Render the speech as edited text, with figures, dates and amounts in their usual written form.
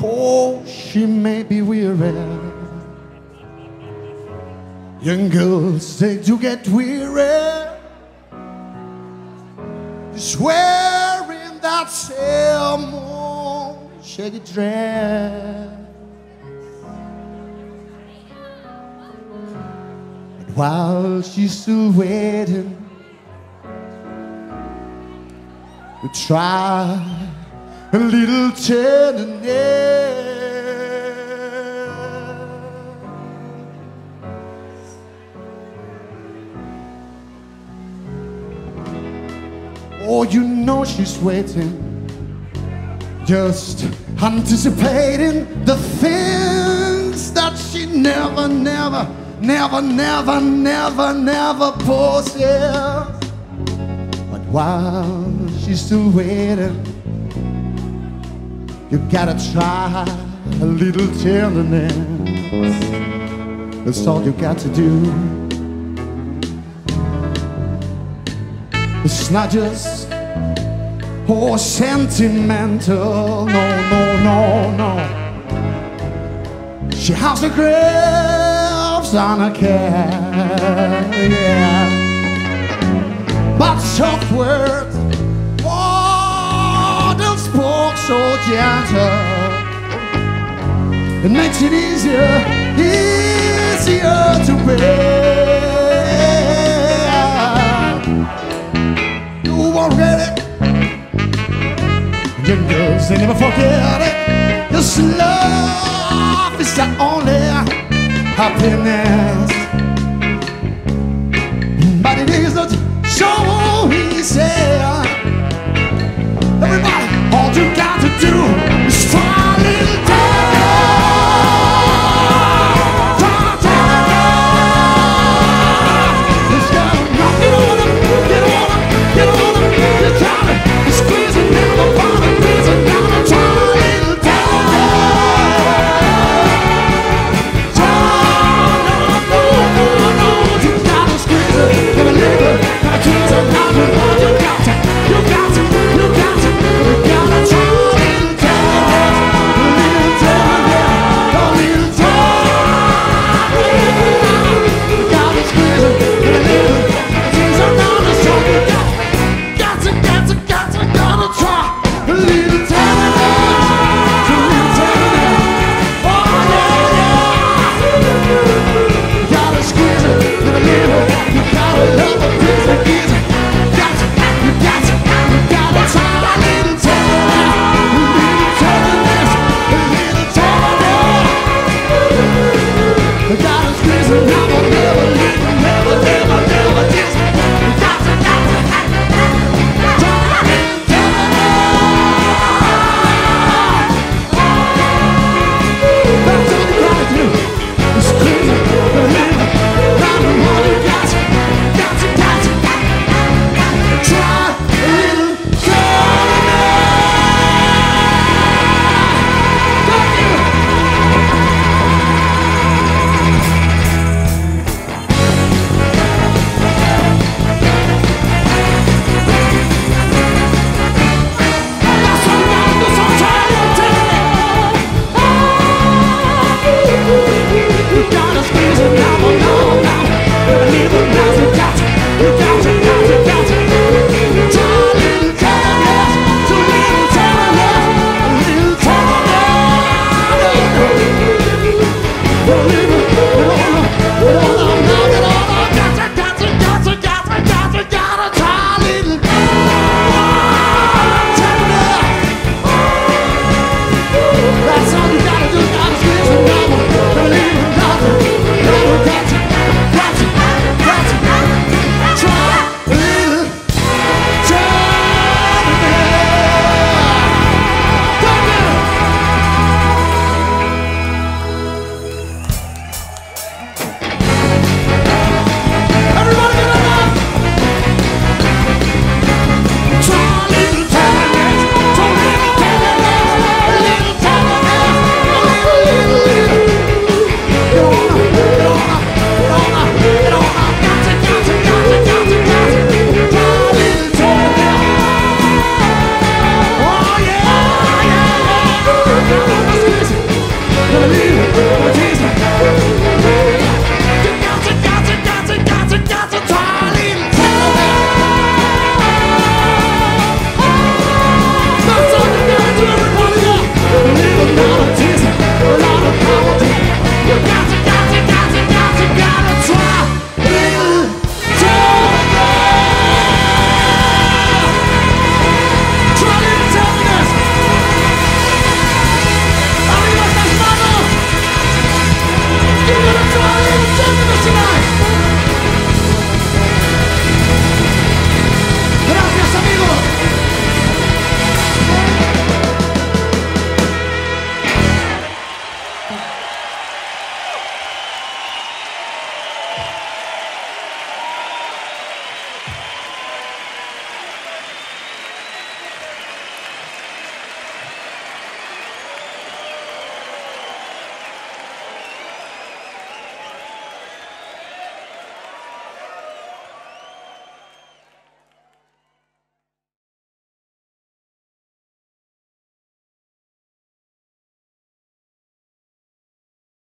Oh, she may be weary. Young girls, they do get weary. Just wearing that same old shaggy dress. And while she's still waiting, we try a little tenderness. Oh, you know she's waiting, just anticipating the things that she never, never, never, never, never, never possessed. But while she's still waiting, you gotta try a little tenderness. That's all you got to do. It's not just oh sentimental, no, no, no, no. She has the grapes on her cap, yeah. But soft words, spoke so gentle, it makes it easier, easier to bear. You won't get it, young girls, they never forget it. This love is the only happiness.